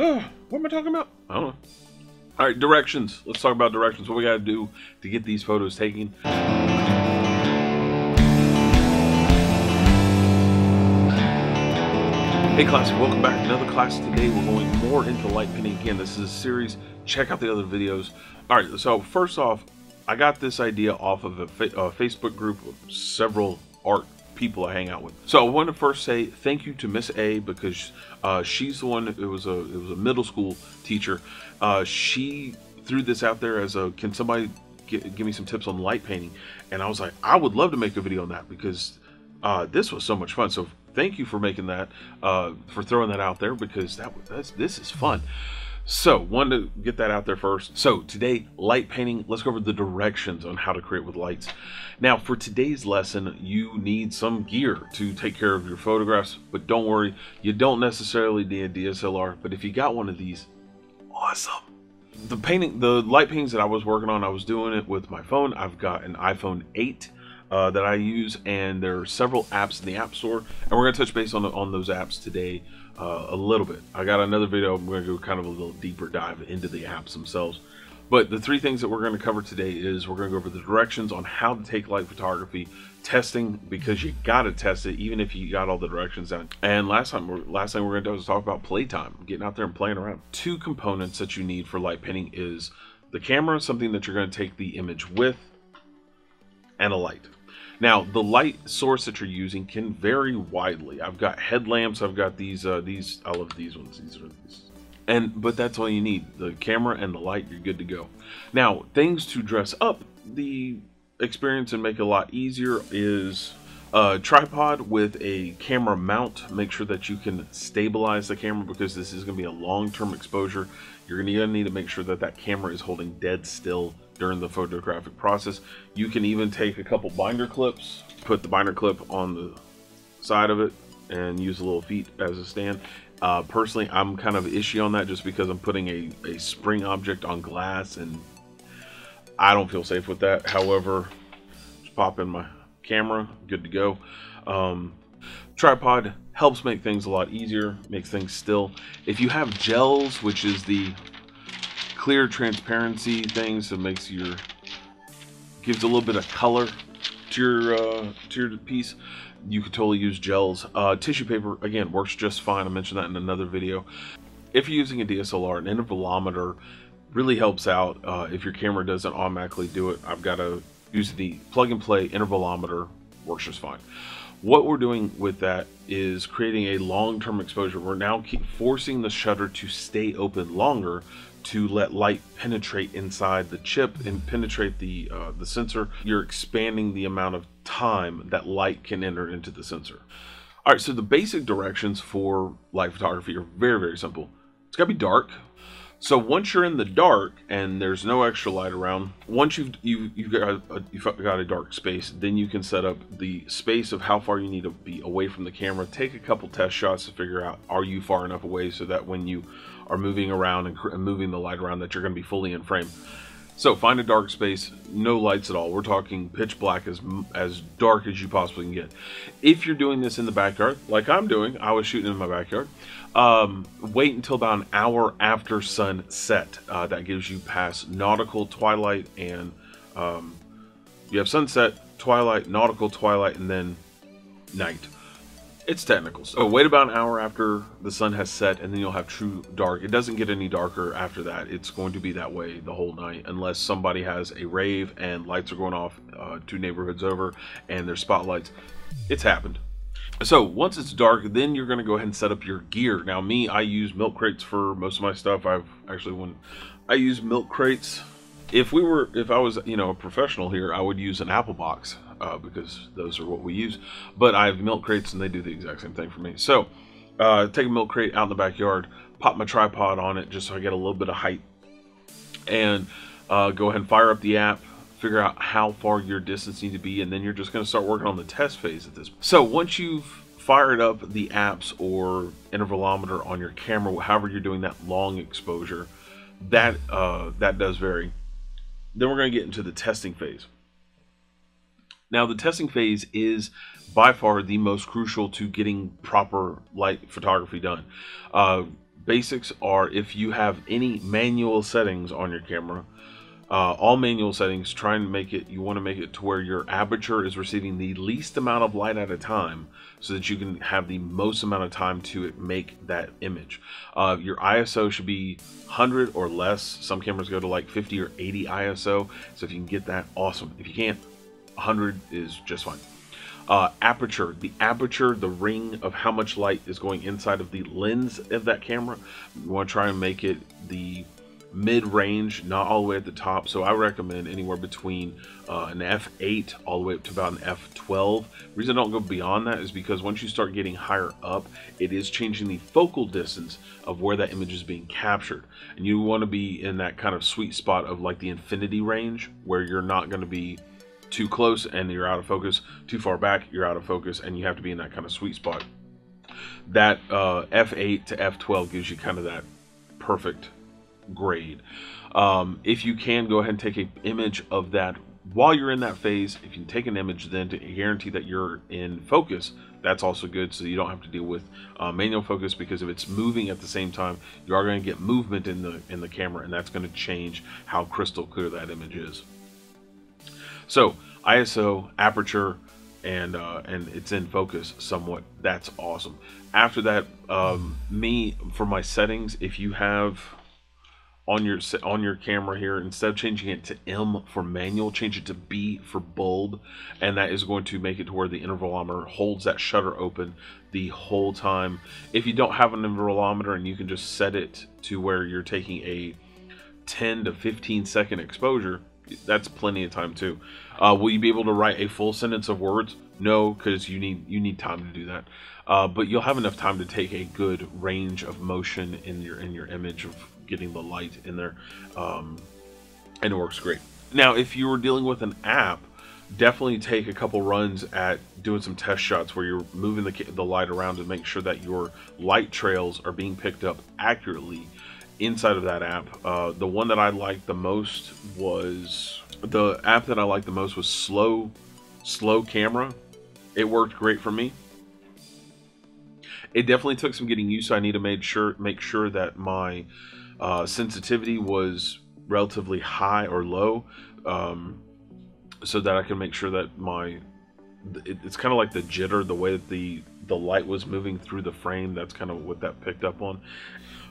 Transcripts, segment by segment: What am I talking about? I don't know. All right, directions. Let's talk about directions. What we got to do to get these photos taken. Hey class, welcome back to another class. Today we're going more into light painting. Again, this is a series. Check out the other videos. All right, so first off, I got this idea off of a Facebook group of several art people I hang out with. So I want to first say thank you to Miss A, because she's the one. It was a middle school teacher. She threw this out there as a, can somebody give me some tips on light painting? And I was like, I would love to make a video on that, because this was so much fun. So thank you for making that, for throwing that out there, because this is fun. So wanted to get that out there first. So today, light painting, let's go over the directions on how to create with lights. Now for today's lesson, you need some gear to take care of your photographs, but don't worry, you don't necessarily need a DSLR, but if you got one of these, awesome. The light paintings that I was working on, I was doing it with my phone. I've got an iPhone 8 that I use, and there are several apps in the App Store, and we're gonna touch base on those apps today a little bit. I got another video. I'm gonna go kind of a little deeper dive into the apps themselves. But the three things that we're gonna cover today is we're gonna go over the directions on how to take light photography, testing, because you gotta test it even if you got all the directions down. And last thing we're gonna do is talk about playtime, getting out there and playing around. Two components that you need for light painting is the camera, something that you're gonna take the image with, and a light. Now, the light source that you're using can vary widely. I've got headlamps, I've got these, I love these ones, these are these. But that's all you need, the camera and the light, you're good to go. Now, things to dress up the experience and make it a lot easier is a tripod with a camera mount. Make sure that you can stabilize the camera, because this is gonna be a long-term exposure. You're gonna need to make sure that that camera is holding dead still during the photographic process. You can even take a couple binder clips, put the binder clip on the side of it, and use the little feet as a stand. Personally, I'm kind of ishy on that, just because I'm putting a spring object on glass, and I don't feel safe with that. However, just pop in my camera, good to go. Tripod helps make things a lot easier, makes things still. If you have gels, which is the clear transparency things that makes your, gives a little bit of color to your piece, you could totally use gels. Tissue paper, again, works just fine. I mentioned that in another video. If you're using a DSLR, an intervalometer really helps out. If your camera doesn't automatically do it, I've got to use the plug and play intervalometer, works just fine. What we're doing with that is creating a long-term exposure. We're now forcing the shutter to stay open longer to let light penetrate inside the chip and penetrate the sensor. You're expanding the amount of time that light can enter into the sensor. All right, so the basic directions for light photography are very, very simple. It's gotta be dark. So once you're in the dark and there's no extra light around, once you've got a dark space, then you can set up the space of how far you need to be away from the camera. Take a couple test shots to figure out, are you far enough away so that when you are moving around and moving the light around, that you're gonna be fully in frame. So find a dark space, no lights at all. We're talking pitch black, as dark as you possibly can get. If you're doing this in the backyard, like I'm doing, I was shooting in my backyard, wait until about an hour after sunset. That gives you past nautical twilight, and you have sunset, twilight, nautical twilight, and then night. It's technical. So wait about an hour after the sun has set, and then you'll have true dark. It doesn't get any darker after that. It's going to be that way the whole night, unless somebody has a rave and lights are going off 2 neighborhoods over and there's spotlights. It's happened. So once it's dark, then you're going to go ahead and set up your gear. Now me, I use milk crates for most of my stuff. I use milk crates. If I was, you know, a professional here, I would use an Apple box, because those are what we use, but I have milk crates and they do the exact same thing for me. So take a milk crate out in the backyard, pop my tripod on it just so I get a little bit of height, and go ahead and fire up the app, figure out how far your distance needs to be, and then you're just gonna start working on the test phase at this point. So once you've fired up the apps or intervalometer on your camera, however you're doing that long exposure, that does vary. Then we're going to get into the testing phase. Now, the testing phase is by far the most crucial to getting proper light photography done. Basics are if you have any manual settings on your camera, all manual settings, try and make it, you want to make it to where your aperture is receiving the least amount of light at a time so that you can have the most amount of time to make that image. Your ISO should be 100 or less. Some cameras go to like 50 or 80 ISO. So if you can get that, awesome. If you can't, 100 is just fine. Aperture, the ring of how much light is going inside of the lens of that camera. You want to try and make it the mid-range, not all the way at the top. So I recommend anywhere between an f8 all the way up to about an f12. The reason I don't go beyond that is because once you start getting higher up, it is changing the focal distance of where that image is being captured, and you want to be in that kind of sweet spot of like the infinity range, where you're not going to be too close and you're out of focus, too far back you're out of focus, and you have to be in that kind of sweet spot. That f8 to f12 gives you kind of that perfect grade. If you can, go ahead and take an image of that while you're in that phase. If you can take an image then to guarantee that you're in focus, that's also good, so you don't have to deal with manual focus, because if it's moving at the same time, you are going to get movement in the camera, and that's going to change how crystal clear that image is. So ISO, aperture, and it's in focus somewhat. That's awesome. After that, for my settings, if you have on your camera here, instead of changing it to M for manual, change it to B for bold, and that is going to make it to where the intervalometer holds that shutter open the whole time. If you don't have an intervalometer and you can just set it to where you're taking a 10 to 15 second exposure, that's plenty of time too. Will you be able to write a full sentence of words? No, because you need time to do that. But you'll have enough time to take a good range of motion in your image of getting the light in there, and it works great. Now, if you were dealing with an app, definitely take a couple runs at doing some test shots where you're moving the light around to make sure that your light trails are being picked up accurately inside of that app. The one that I liked the most was Slow Camera. It worked great for me. It definitely took some getting used to. I need to make sure that my sensitivity was relatively high or low, so that I can make sure that it's kind of like the jitter, the way that the light was moving through the frame. That's kind of what that picked up on.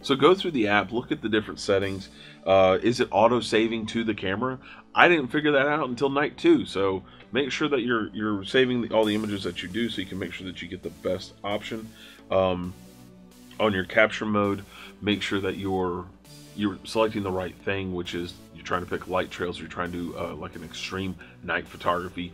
So go through the app, look at the different settings. Is it auto saving to the camera? I didn't figure that out until night 2. So make sure that you're saving all the images that you do, so you can make sure that you get the best option. On your capture mode, make sure that you're selecting the right thing, which is you're trying to pick light trails. You're trying to do like an extreme night photography.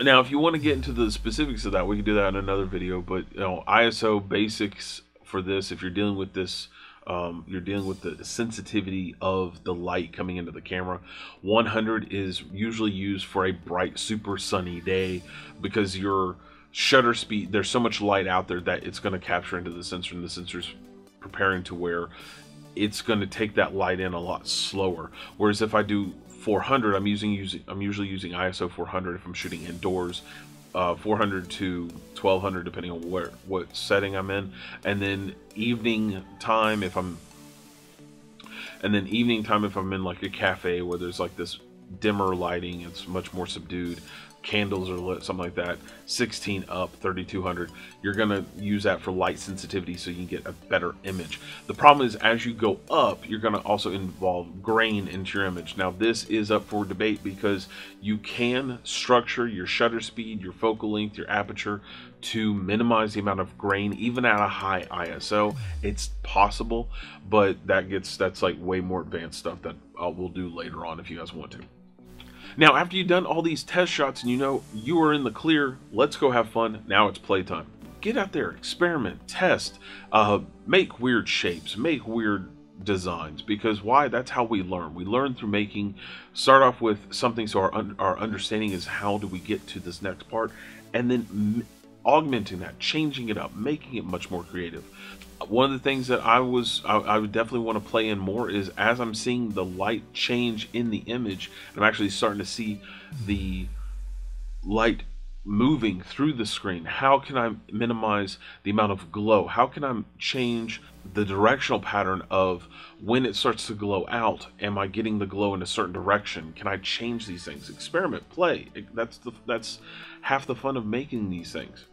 Now, if you want to get into the specifics of that, we can do that in another video. But you know, ISO basics for this, if you're dealing with this, you're dealing with the sensitivity of the light coming into the camera. 100 is usually used for a bright, super sunny day, because your shutter speed, there's so much light out there that it's going to capture into the sensor, and the sensor's preparing to where it's going to take that light in a lot slower. Whereas if I do 400, I'm usually using ISO 400 if I'm shooting indoors, 400 to 1200 depending on what setting I'm in, and then evening time if I'm in like a cafe where there's like this dimmer lighting, it's much more subdued, candles are lit, something like that. 16 up, 3200, you're gonna use that for light sensitivity so you can get a better image. The problem is, as you go up, you're gonna also involve grain into your image. Now this is up for debate, because you can structure your shutter speed, your focal length, your aperture to minimize the amount of grain, even at a high ISO. It's possible, but that's like way more advanced stuff that we'll do later on if you guys want to. Now, after you've done all these test shots and you know you are in the clear, let's go have fun. Now it's playtime. Get out there, experiment, test, make weird shapes, make weird designs, because why? That's how we learn. We learn through making. Start off with something, so our understanding is how do we get to this next part, and then augmenting that, changing it up, making it much more creative. One of the things that I would definitely want to play in more is, as I'm seeing the light change in the image, I'm actually starting to see the light moving through the screen? How can I minimize the amount of glow? How can I change the directional pattern of when it starts to glow out? Am I getting the glow in a certain direction? Can I change these things? Experiment, play. That's half the fun of making these things.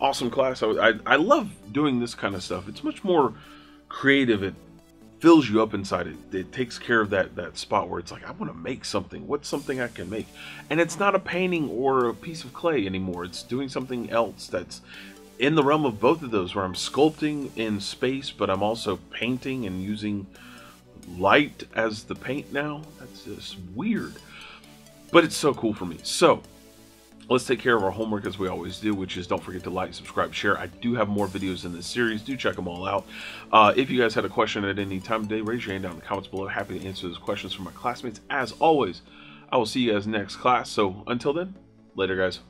Awesome class. I love doing this kind of stuff. It's much more creative. It fills you up inside. It takes care of that spot where it's like, I want to make something. What's something I can make? And it's not a painting or a piece of clay anymore. It's doing something else that's in the realm of both of those, where I'm sculpting in space, but I'm also painting and using light as the paint now. That's just weird, but it's so cool for me. So let's take care of our homework as we always do, which is don't forget to like, subscribe, share. I do have more videos in this series. Do check them all out. If you guys had a question at any time today, raise your hand down in the comments below. Happy to answer those questions from my classmates. As always, I will see you guys next class. So until then, later guys.